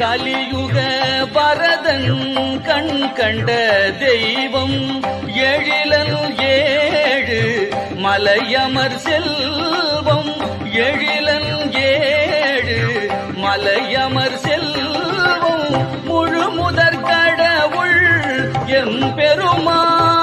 கலியுக பரதன் கண் கண்ட தெய்வம் எழிலன் ஏழு மலையமர் செல்வம் எழிலன் ஏழு மலையமர் செல்வம் முழு முதற் கடவுள் எம்பெருமான்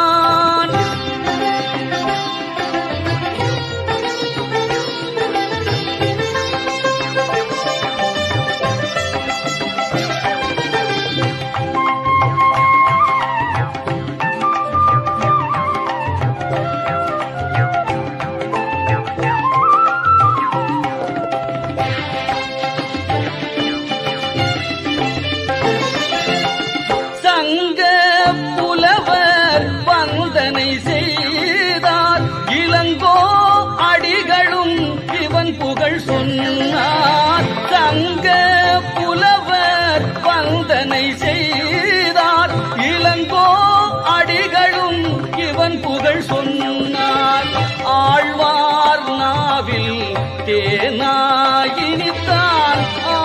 சொன்னார் தங்க புலவர் வந்தனை செய்தார் இளங்கோ அடிகளும் இவன் புகழ் சொன்னார் ஆழ்வார் நாவில் தேனாயினித்தான்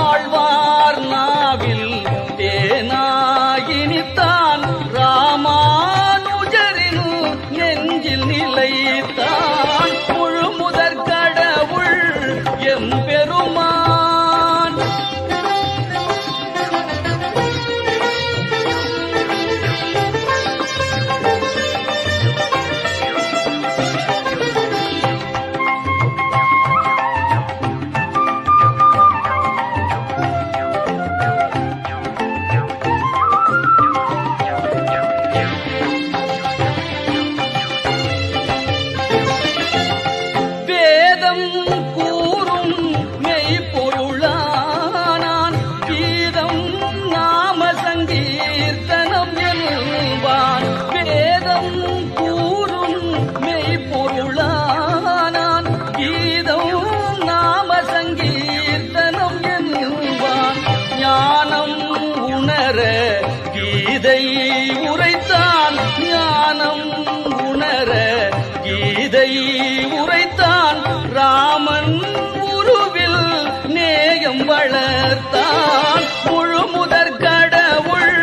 ஆழ்வார் நாவில் தேனாயினித்தான் ராமானுஜரின் நெஞ்சில் நிலைத்தான் முழு முதற் கடவுள் எம்பெருமான் வேதம் கீதை உரைத்தான் ஞானம் உணர கீதை உரைத்தான் ராமன் உருவில் நேயம் வளர்த்தான் முழு முதற் கடவுள்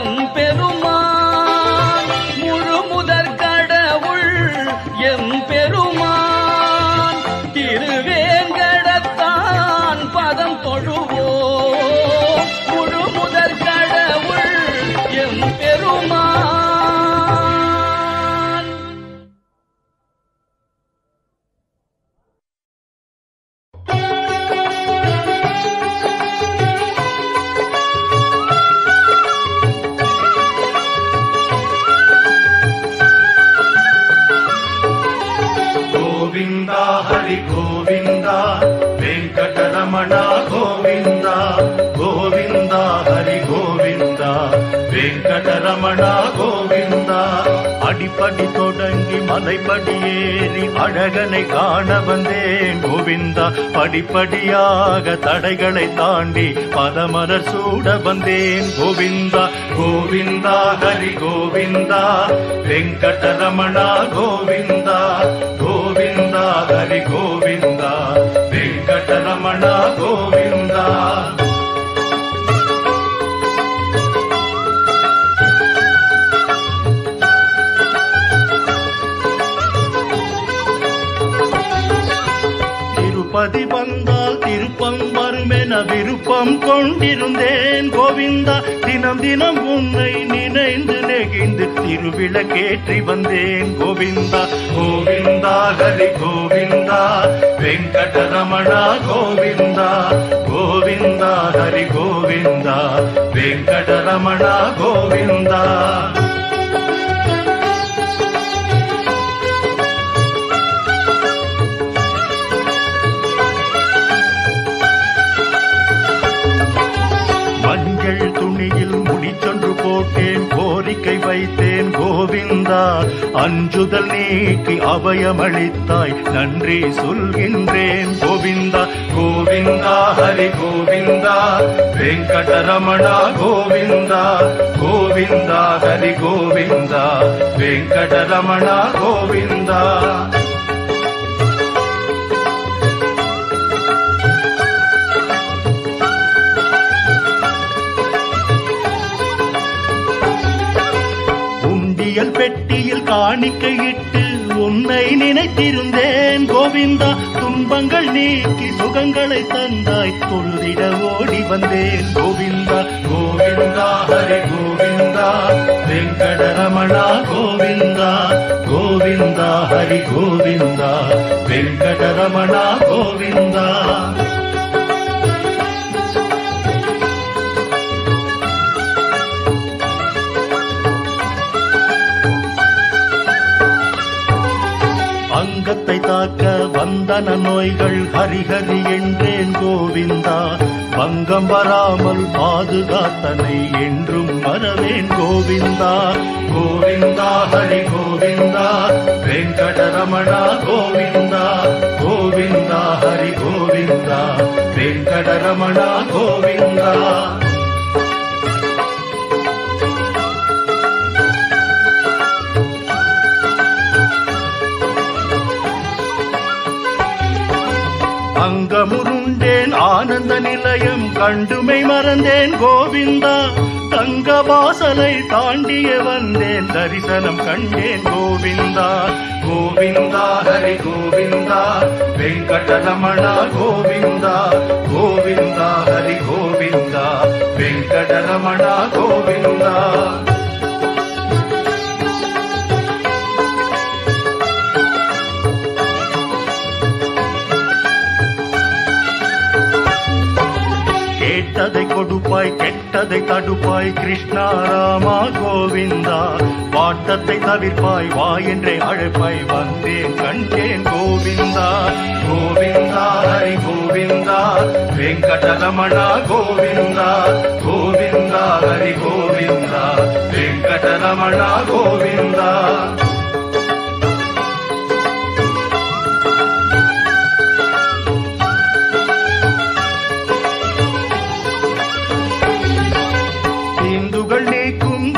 எம்பெருமான் முழு முதற் கடவுள் எம்பெருமான் திருவேங்கடத்தான் பதம் தொழுவோ முழு முதற் கடவுள் எம்பெருமான். வெங்கடரமண கோவிந்தா அடிப்படி தொடங்கி மலைப்படி ஏறி அழகனை காண வந்தேன் கோவிந்தா படிப்படியாக தடைகளை தாண்டி பதமலர் சூட வந்தேன் கோவிந்தா கோவிந்தா ஹரி கோவிந்தா வெங்கடரமண கோவிந்தா கோவிந்தா ஹரி கோவிந்தா வெங்கடரமண கோவிந்தா. பதி வந்தால் திருப்பம் வருமென விருப்பம் கொண்டிருந்தேன் கோவிந்தா தினம் தினம் உன்னை நினைந்து நெகிழ்ந்து திருவிளக்கேற்றி வந்தேன் கோவிந்தா கோவிந்தா ஹரி கோவிந்தா வெங்கடரமணா கோவிந்தா கோவிந்தா ஹரி கோவிந்தா வெங்கடரமணா கோவிந்தா. கோரிக்கை வைத்தேன் கோவிந்தா அஞ்சுதல் நீக்கி அபயமளித்தாய் நன்றி சொல்கின்றேன் கோவிந்தா கோவிந்தா ஹரி கோவிந்தா வெங்கடரமணா கோவிந்தா கோவிந்தா ஹரி கோவிந்தா வெங்கடரமணா கோவிந்தா. பெட்டியில் காணிக்கையிட்டு உன்னை நினைத்திருந்தேன் கோவிந்தா. துன்பங்கள் நீக்கி சுகங்களை தந்தாய், தொழுதிட ஓடி வந்தேன் கோவிந்தா. கோவிந்தா ஹரே கோவிந்தா வெங்கடரமணா கோவிந்தா. கோவிந்தா ஹரி கோவிந்தா வெங்கடரமணா கோவிந்தா. அங்கத்தை தாக்க வந்தன நோய்கள் ஹரிஹரி என்றேன் கோவிந்தா. பங்கம் வராமல் பாதுகாத்தனை என்றும் மறவேன் கோவிந்தா. கோவிந்தா ஹரி கோவிந்தா வெங்கடரமணா கோவிந்தா. கோவிந்தா ஹரி கோவிந்தா வெங்கடரமணா கோவிந்தா. அங்கமுருண்டேன் ஆனந்த நிலையம் கண்டுமை மறந்தேன் கோவிந்தா. தங்க வாசலை தாண்டிய வந்தேன் தரிசனம் கண்டேன் கோவிந்தா. கோவிந்தா ஹரி கோவிந்தா வெங்கடரமணா கோவிந்தா. கோவிந்தா ஹரி கோவிந்தா வெங்கடரமணா கோவிந்தா. கேட்டதை கொடுப்பாய் கெட்டதை தடுப்பாய் கிருஷ்ணா ராமா கோவிந்தா. பாட்டத்தை தவிர்ப்பாய் வா என்றே அழைப்பாய் வந்தேன் கண்டேன் கோவிந்தா. கோவிந்தா ஹரி கோவிந்தா வெங்கடரமணா கோவிந்தா. கோவிந்தா ஹரி கோவிந்தா வெங்கடரமணா கோவிந்தா.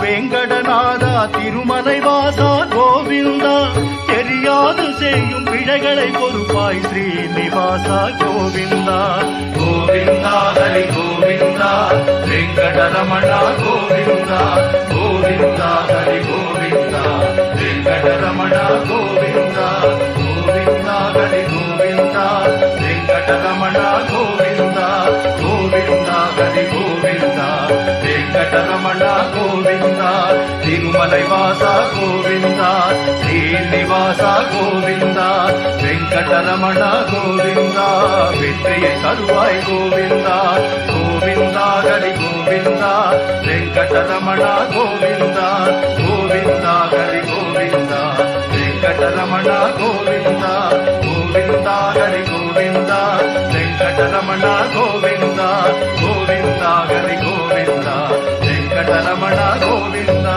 வெங்கடநாதா திருமலை வாசா கோவிந்தா. தெரியாது செய்யும் பிழைகளை பொறுப்பாய் ஸ்ரீநிவாசா கோவிந்தா. கோவிந்தா ஹரி கோவிந்தா வெங்கடரமணா கோவிந்தா. கோவிந்தா ஹரி கோவிந்தா வெங்கடரமணா கோவிந்தா. கோவிந்தா ஹரி கோவிந்தா வெங்கடரமணா கோவிந்தா. கோவிந்தா ஹரி கோவிந்தா வெங்கடரமணா கோவிந்தா. திருமலை வாசா கோவிந்தா ஸ்ரீநிவாசா கோவிந்தா வெங்கடரமணா கோவிந்தா. வெற்றியை தருவாய் கோவிந்தா. கோவிந்தா ஹரி கோவிந்தா வெங்கடரமணா கோவிந்தா. கோவிந்தா ஹரி கோவிந்தா வெங்கடரமணா கோவிந்தா. கோவிந்தா ஹரி கோவிந்தா வெங்கடரமணா கோவிந்தா. கோவிந்தா ஹரி கோவிந்தா வெங்கடரமணா கோவிந்தா.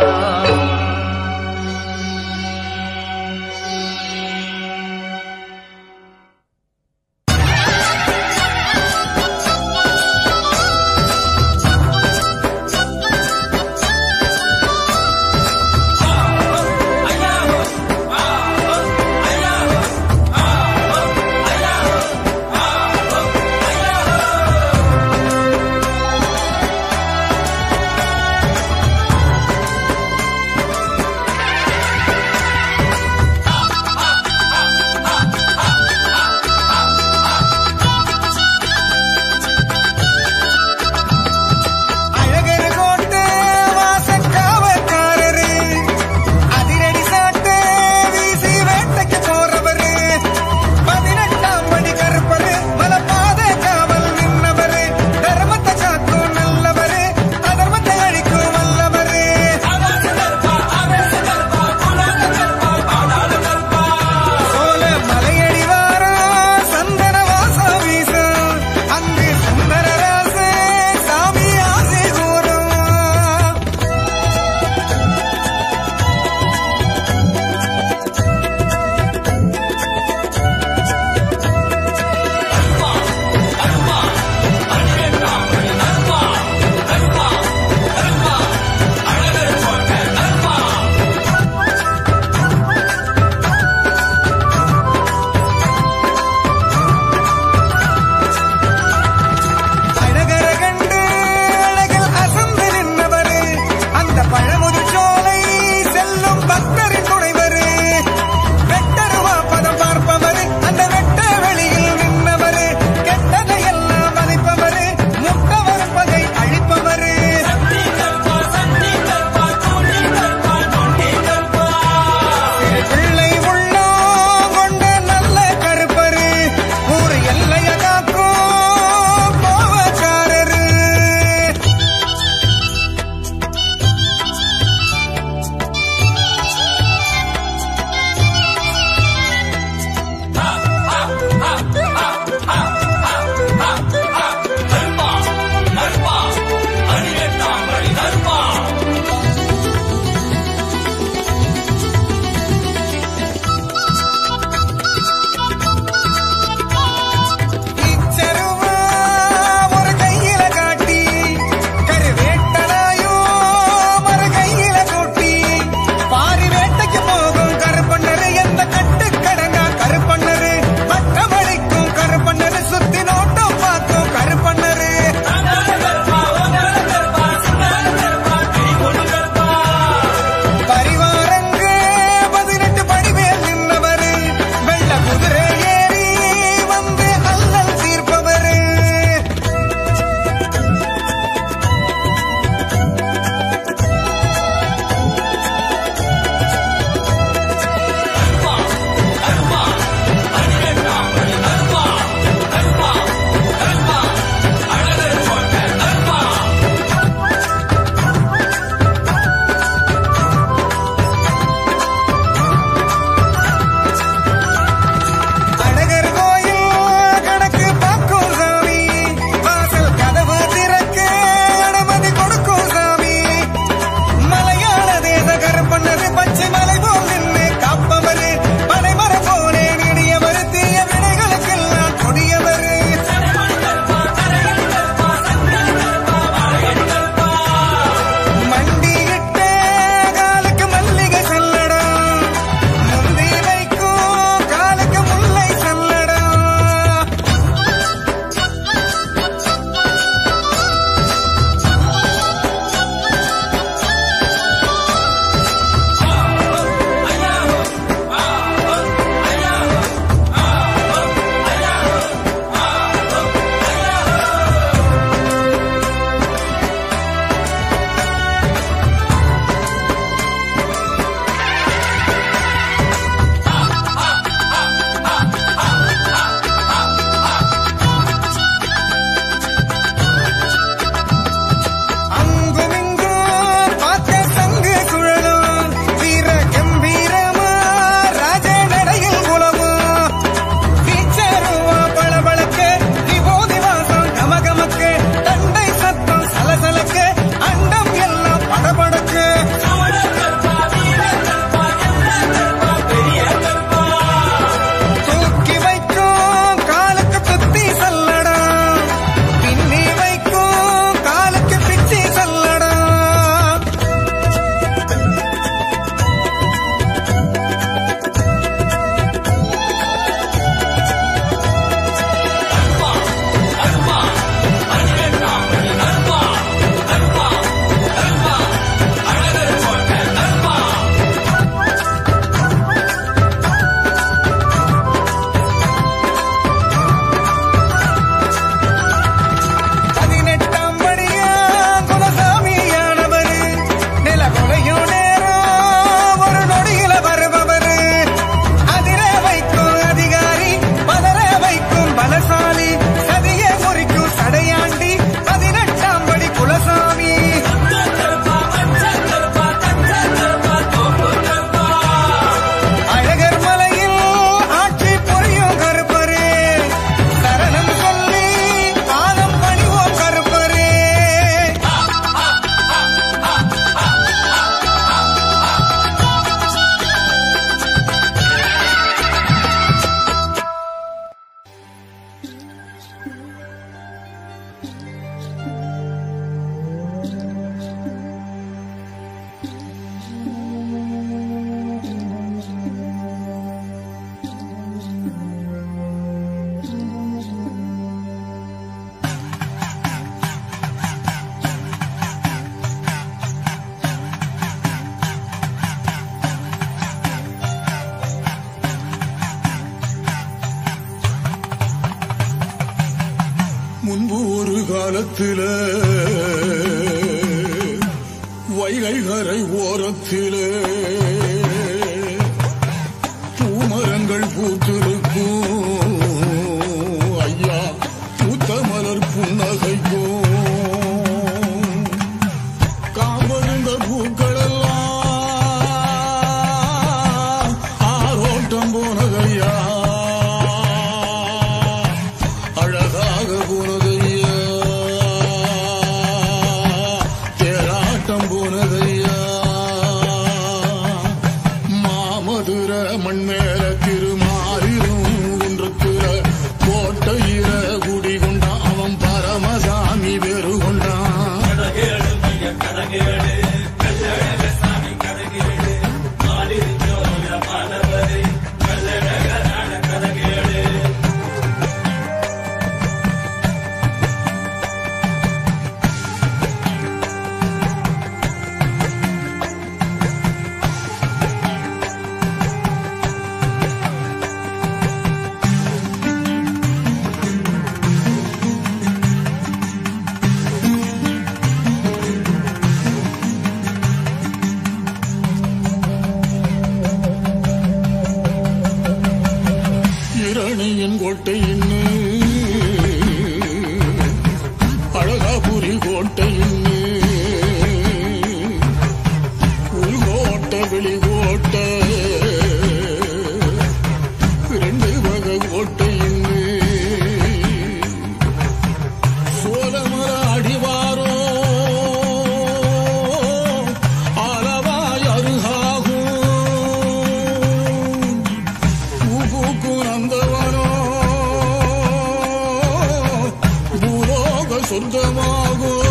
வைகை கரை ஓரத்திலே பூமரங்கள் பூத்திருக்கும் ஐயா பூத்த மலர் புன்னகைக்கும் காம்பருந்த பூக்களெல்லாம் ஆரோட்டம் போனதையா மண்மேல திருமாறிலும் இன்றுக்குற கோட்டையில குடி கொண்டான் அவன் பரமசாமி வேறு கொண்டான். இரணியின் கோட்டையின் அழகாபுரி கோட்டையின் உள்கோட்ட வெளிகோட்ட இரண்டு வகை கோட்டையின் சோழமர அடிவாரோ ஆலவாய் அருகாகும் பூக்கும் நந்தவனோ சொந்தமாகும்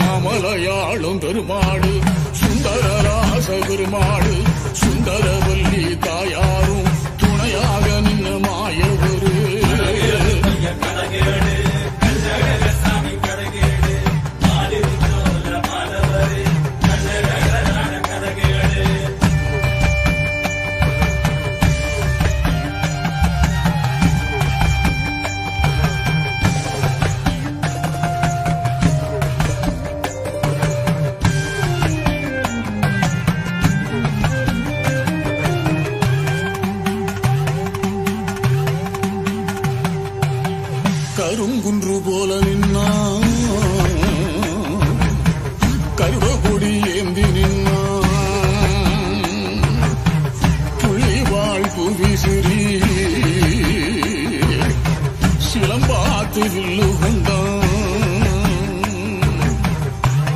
மாமலையாளும் பெருமாடு சுந்தர ராச பெருமாடு சுந்தரவல்லி தாயாரும் துணையாக நின்று மாயவரு கருங்குன்று போல நின்னா கருவ கொடி ஏந்தி நின்னா புலி வாழ்வு விசிறி சிலம்பாத்து வில்லு கொண்டான்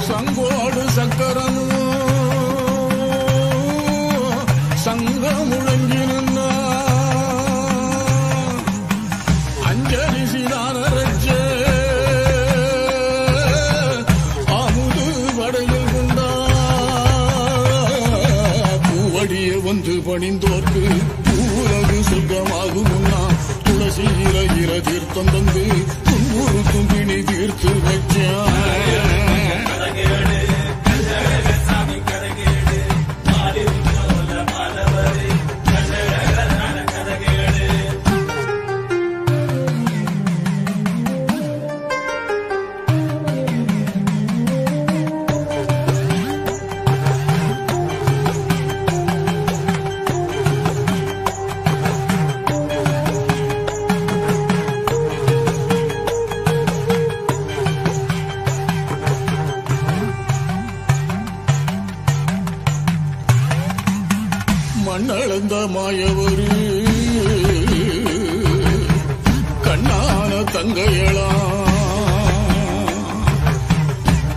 சங்கோடு சக்கரனோ சங்க முழங்கி நின்னா அஞ்சலி வந்து பணிந்தோர்க்கு பூரகு சுகமாகும் முன்னா துளசி இர தீர்த்தம் தந்து துன்புறு தும்பினி தீர்த்து வைக்க மண்ணளந்த மாயவரு கண்ணான தங்கையலாம்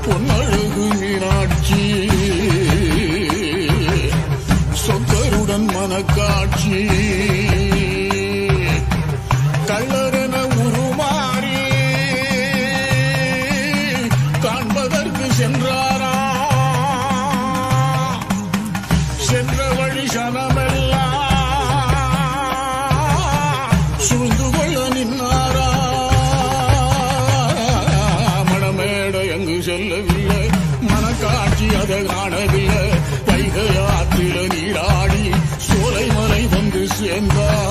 பொன்னழகு மீனாட்சி சொக்கருடன் மனக்காட்சி கள்ளரென உருமாறி காண்பதற்கு சென்றாரா சென்ற வழி சனமெல்லா சூழ்ந்து கொள்ள நின்னாரா மணமேடை எங்கு செல்லவில்லை மனக்காட்சி அதை காணவில்லை வைகை ஆற்றில நீராடி சோலைமலை வந்து சேர்ந்தார்.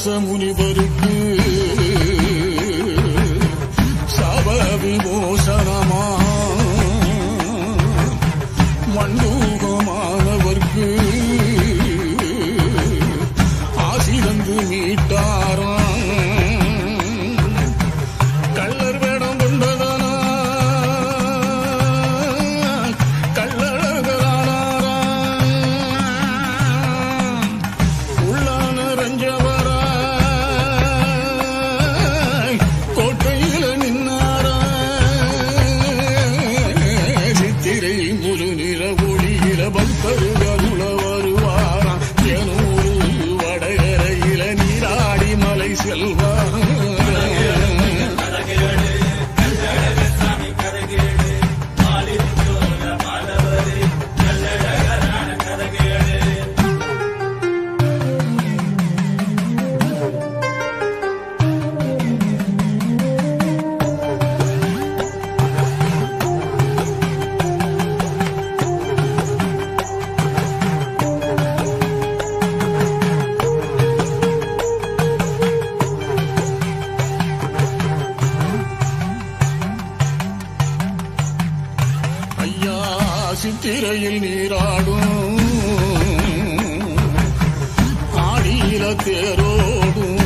வியாச முனிவருக்கு சப விமோசனமா மண்டூகமானவர்க்கு ஆசி தந்து மீட்டாராம். கள்ளர் வேடம் கொண்டதானா கள்ளழகரானாராம். உள்ளான ரஞ்சவரா கோட்டையில நின்னாரா. சித்திரை முழு நிற ஒளியில பக்தருகருள வருவாரா. எனூரு வடகரையில நீராடி மலை செல்வாரா. சித்திரையில் நீராடும் ஆடியில தேரோடும்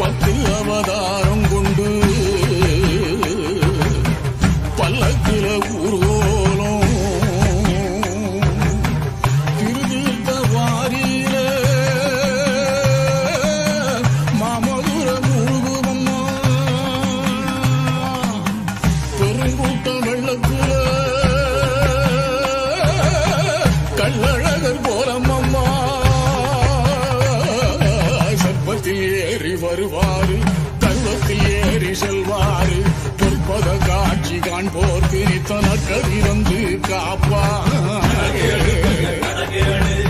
பத்து அவதாரம் கொண்டு பல்லக்கில ஊர்வோலும் திருதித்த வாரியில மாமதுர முருகுவம்மா பெருங்கூட்டம் கள்ளழகர் போலம்மா சர்ப்பத்தில் ஏறி வருவாரு. தள்ளத்தில் ஏறி செல்வாரு. பொற்பத காட்சி காண்போர் திரித்தன கதிரந்து காப்பார்.